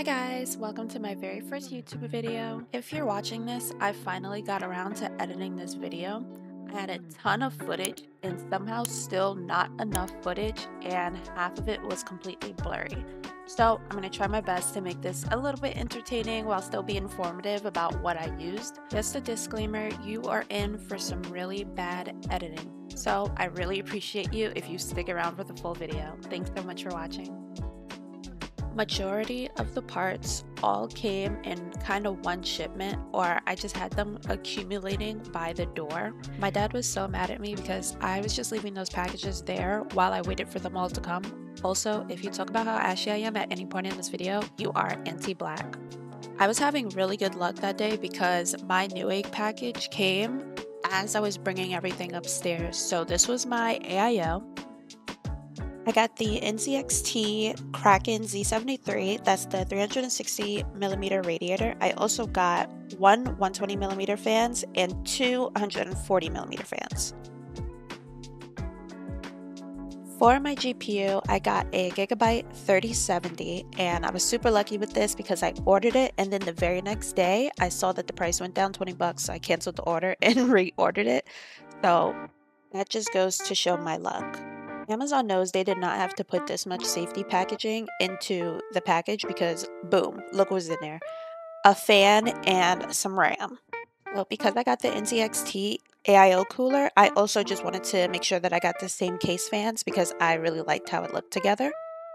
Hi guys, welcome to my very first YouTube video. If you're watching this, I finally got around to editing this video. I had a ton of footage and somehow still not enough footage, and half of it was completely blurry. So I'm going to try my best to make this a little bit entertaining while still be informative about what I used. Just a disclaimer, you are in for some really bad editing. So I really appreciate you if you stick around for the full video. Thanks so much for watching. Majority of the parts all came in kind of one shipment, or I just had them accumulating by the door. My dad was so mad at me because I was just leaving those packages there while I waited for them all to come. Also, if you talk about how ashy I am at any point in this video, you are anti-black. I was having really good luck that day because my Newegg package came as I was bringing everything upstairs. So this was my AIO. I got the NZXT Kraken Z73, that's the 360mm radiator. I also got one 120mm fans and two 140mm fans. For my GPU, I got a Gigabyte 3070, and I was super lucky with this because I ordered it and then the very next day I saw that the price went down 20 bucks, so I canceled the order and reordered it. So that just goes to show my luck. Amazon knows they did not have to put this much safety packaging into the package because boom, look what was in there. A fan and some RAM. Well, because I got the NZXT AIO cooler, I also just wanted to make sure that I got the same case fans because I really liked how it looked together.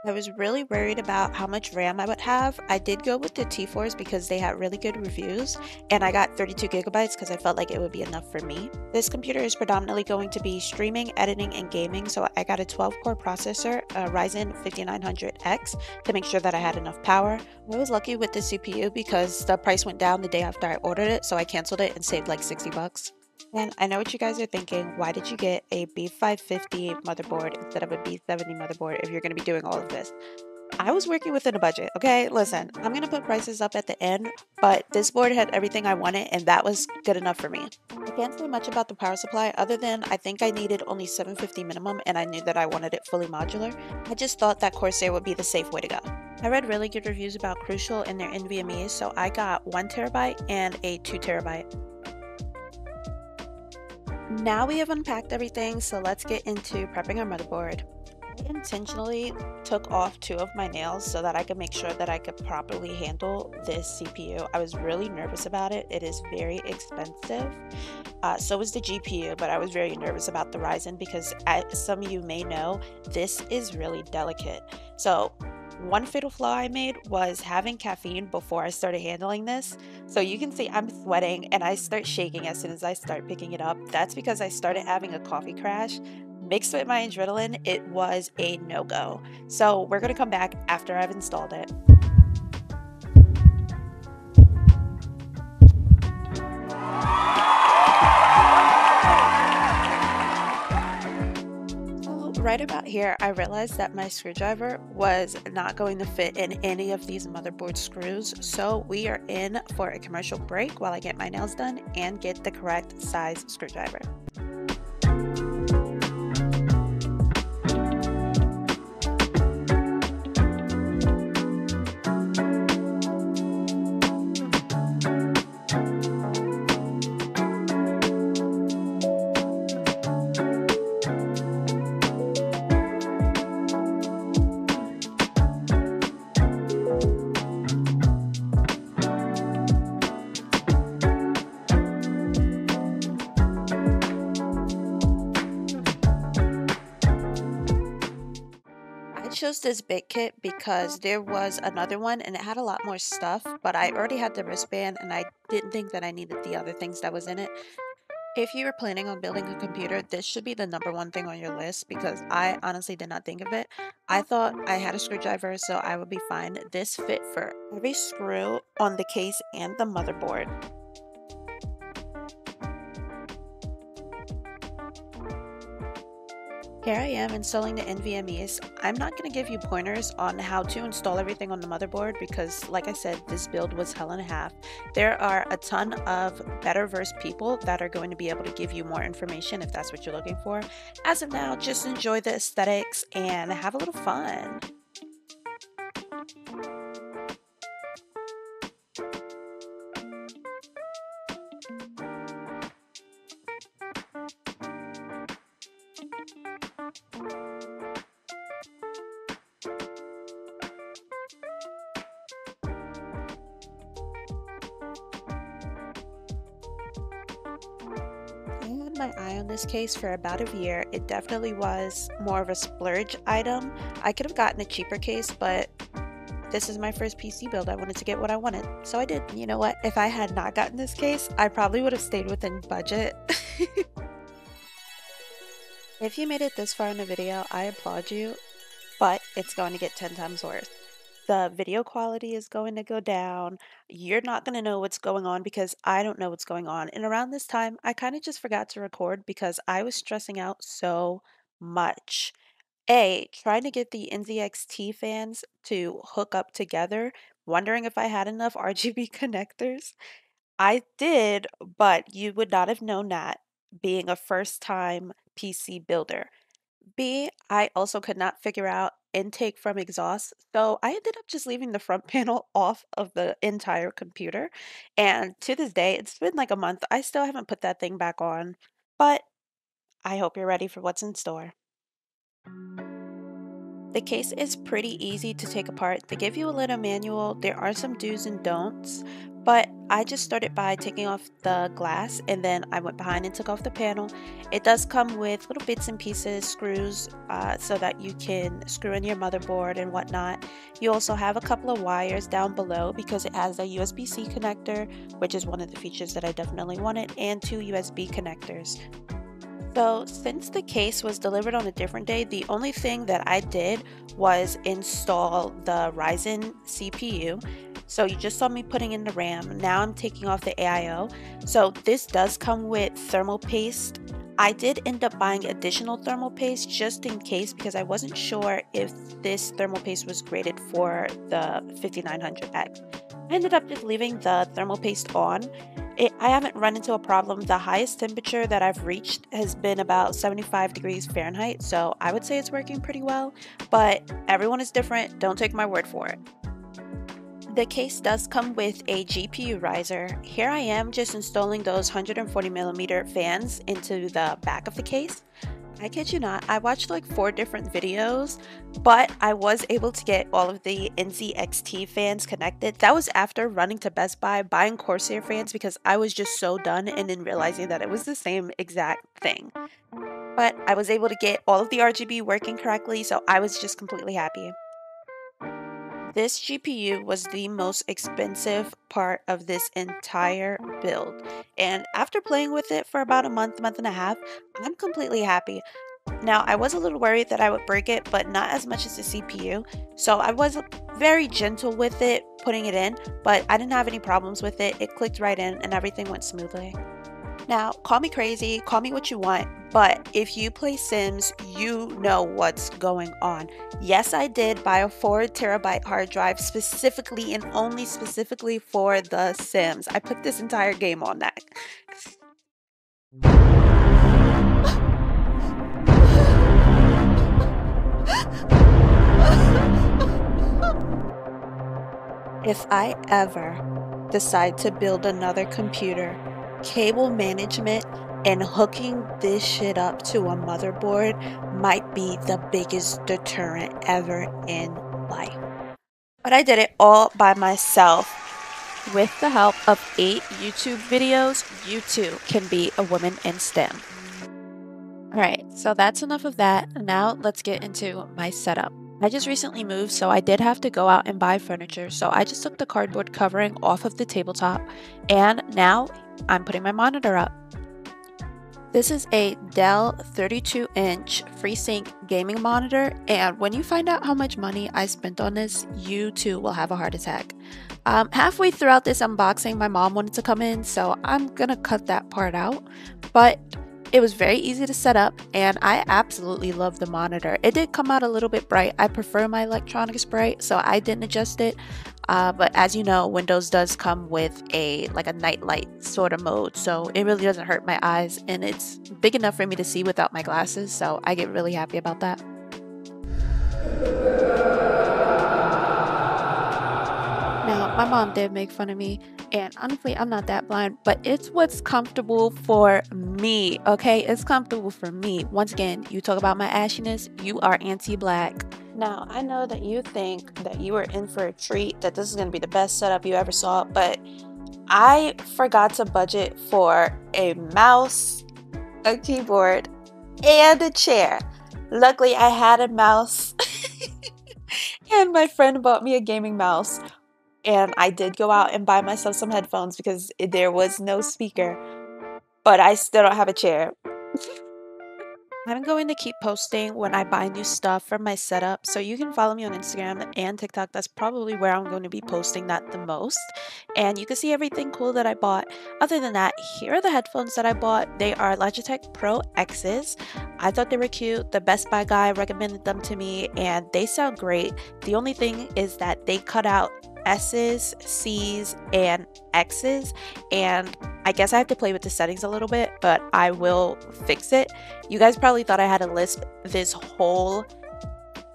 I was really worried about how much RAM I would have. I did go with the T4s because they had really good reviews, and I got 32 gigabytes because I felt like it would be enough for me. This computer is predominantly going to be streaming, editing, and gaming, so I got a 12-core processor, a Ryzen 5900X, to make sure that I had enough power. I was lucky with the CPU because the price went down the day after I ordered it, so I canceled it and saved like 60 bucks. And I know what you guys are thinking, why did you get a B550 motherboard instead of a B70 motherboard if you're going to be doing all of this? I was working within a budget, okay? Listen, I'm going to put prices up at the end, but this board had everything I wanted and that was good enough for me. I can't say much about the power supply other than I think I needed only 750 minimum, and I knew that I wanted it fully modular. I just thought that Corsair would be the safe way to go. I read really good reviews about Crucial and their NVMEs, so I got 1TB and a 2TB. Now we have unpacked everything, so let's get into prepping our motherboard. I intentionally took off two of my nails so that I could make sure that I could properly handle this CPU. I was really nervous about it. It is very expensive. So is the GPU, but I was very nervous about the Ryzen because, as some of you may know, this is really delicate. So one fatal flaw I made was having caffeine before I started handling this. So you can see I'm sweating and I start shaking as soon as I start picking it up. That's because I started having a coffee crash. Mixed with my adrenaline, it was a no-go. So we're going to come back after I've installed it. Right about here, I realized that my screwdriver was not going to fit in any of these motherboard screws, so we are in for a commercial break while I get my nails done and get the correct size screwdriver. Chose this big kit because there was another one and it had a lot more stuff, but I already had the wristband and I didn't think that I needed the other things that was in it. If you were planning on building a computer, this should be the #1 thing on your list because I honestly did not think of it. I thought I had a screwdriver, so I would be fine. This fit for every screw on the case and the motherboard. Here I am installing the NVMEs. I'm not going to give you pointers on how to install everything on the motherboard because, like I said, this build was hell and a half. There are a ton of better-versed people that are going to be able to give you more information if that's what you're looking for. As of now, just enjoy the aesthetics and have a little fun. had my eye on this case for about a year. It definitely was more of a splurge item. I could have gotten a cheaper case, but this is my first PC build. I wanted to get what I wanted, so I did. You know what? If I had not gotten this case, I probably would have stayed within budget. If you made it this far in the video, I applaud you, but it's going to get 10 times worse. The video quality is going to go down. You're not going to know what's going on because I don't know what's going on. And around this time, I kind of just forgot to record because I was stressing out so much. A, trying to get the NZXT fans to hook up together, wondering if I had enough RGB connectors. I did, but you would not have known that being a first-time PC builder. B, I also could not figure out intake from exhaust, so I ended up just leaving the front panel off of the entire computer, and to this day, it's been like a month, I still haven't put that thing back on, but I hope you're ready for what's in store. The case is pretty easy to take apart. They give you a little manual. There are some do's and don'ts, but I just started by taking off the glass, and then I went behind and took off the panel. It does come with little bits and pieces, screws, so that you can screw in your motherboard and whatnot. You also have a couple of wires down below because it has a USB-C connector, which is one of the features that I definitely wanted, and two USB connectors. So since the case was delivered on a different day, the only thing that I did was install the Ryzen CPU. So you just saw me putting in the RAM. Now I'm taking off the AIO. So this does come with thermal paste. I did end up buying additional thermal paste just in case because I wasn't sure if this thermal paste was graded for the 5900X. I ended up just leaving the thermal paste on. I haven't run into a problem. The highest temperature that I've reached has been about 75 degrees Fahrenheit, so I would say it's working pretty well, but everyone is different. Don't take my word for it. The case does come with a GPU riser. Here I am just installing those 140mm fans into the back of the case. I kid you not, I watched like 4 different videos, but I was able to get all of the NZXT fans connected. That was after running to Best Buy, buying Corsair fans because I was just so done and then realizing that it was the same exact thing. But I was able to get all of the RGB working correctly, so I was just completely happy. This GPU was the most expensive part of this entire build, and after playing with it for about a month, month and a half, I'm completely happy. Now, I was a little worried that I would break it, but not as much as the CPU, so I was very gentle with it, putting it in, but I didn't have any problems with it. It clicked right in and everything went smoothly. Now, call me crazy, call me what you want, but if you play Sims, you know what's going on. Yes, I did buy a 4 terabyte hard drive specifically and only specifically for The Sims. I put this entire game on that. If I ever decide to build another computer, cable management and hooking this shit up to a motherboard might be the biggest deterrent ever in life. But I did it all by myself. With the help of 8 YouTube videos, you too can be a woman in STEM. Alright, so that's enough of that. Now let's get into my setup. I just recently moved, so I did have to go out and buy furniture, so I just took the cardboard covering off of the tabletop, and now I'm putting my monitor up. This is a Dell 32-inch FreeSync gaming monitor, and when you find out how much money I spent on this, you too will have a heart attack. Halfway throughout this unboxing, my mom wanted to come in, so I'm gonna cut that part out, but it was very easy to set up, and I absolutely love the monitor. It did come out a little bit bright. I prefer my electronics bright, so I didn't adjust it. But as you know, Windows does come with a night light sort of mode, so it really doesn't hurt my eyes, and it's big enough for me to see without my glasses, so I get really happy about that. Now, my mom did make fun of me, and honestly, I'm not that blind, but it's what's comfortable for me, okay? It's comfortable for me. Once again, you talk about my ashiness, you are anti-black. Now, I know that you think that you were in for a treat, that this is going to be the best setup you ever saw, but I forgot to budget for a mouse, a keyboard, and a chair. Luckily, I had a mouse and my friend bought me a gaming mouse, and I did go out and buy myself some headphones because there was no speaker, but I still don't have a chair. I'm going to keep posting when I buy new stuff for my setup, so you can follow me on Instagram and TikTok. That's probably where I'm going to be posting that the most, and you can see everything cool that I bought. Other than that, here are the headphones that I bought. They are Logitech Pro X's. I thought they were cute. The Best Buy guy recommended them to me, and they sound great. The only thing is that they cut out S's, C's, and X's, and I guess I have to play with the settings a little bit, but I will fix it. You guys probably thought I had a lisp this whole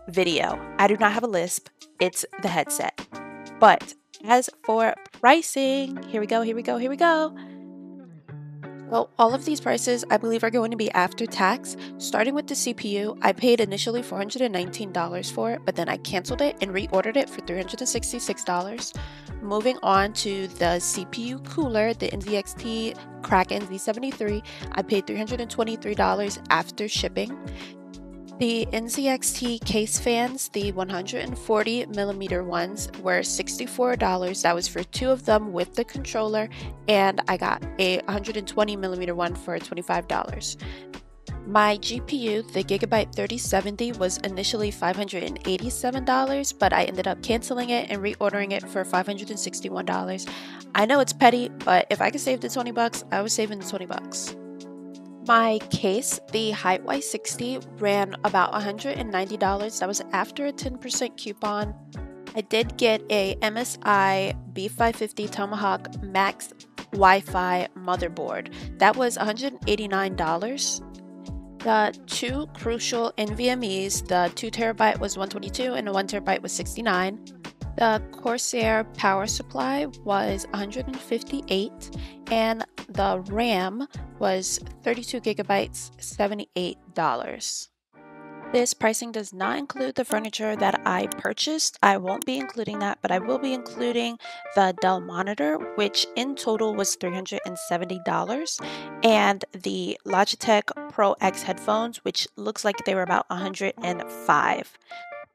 video. I do not have a lisp. It's the headset. But as for pricing, here we go. Well, all of these prices I believe are going to be after tax. Starting with the CPU, I paid initially $419 for it, but then I canceled it and reordered it for $366. Moving on to the CPU cooler, the NZXT Kraken Z73, I paid $323 after shipping. The NZXT case fans, the 140mm ones, were $64. That was for two of them with the controller, and I got a 120mm one for $25. My GPU, the Gigabyte 3070, was initially $587, but I ended up canceling it and reordering it for $561. I know it's petty, but if I could save the 20 bucks, I was saving the 20 bucks. My case, the HYTE Y60, ran about $190. That was after a 10% coupon. I did get a MSI B550 TOMAHAWK MAX WIFI motherboard. That was $189. The two Crucial NVMEs, the 2TB was $122 and the 1TB was $69. The Corsair power supply was $158, and the RAM was 32 gigabytes, $78. This pricing does not include the furniture that I purchased. I won't be including that, but I will be including the Dell monitor, which in total was $370, and the Logitech Pro X headphones, which looks like they were about $105.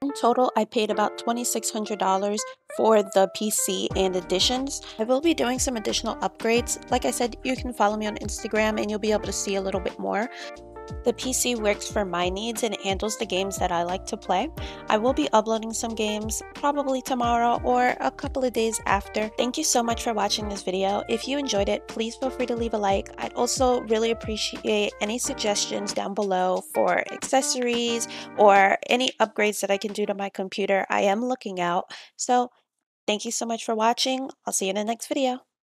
In total, I paid about $2,600 for the PC and additions. I will be doing some additional upgrades. Like I said, you can follow me on Instagram and you'll be able to see a little bit more. The PC works for my needs and handles the games that I like to play. I will be uploading some games probably tomorrow or a couple of days after. Thank you so much for watching this video. If you enjoyed it, please feel free to leave a like. I'd also really appreciate any suggestions down below for accessories or any upgrades that I can do to my computer. I am looking out. So thank you so much for watching. I'll see you in the next video.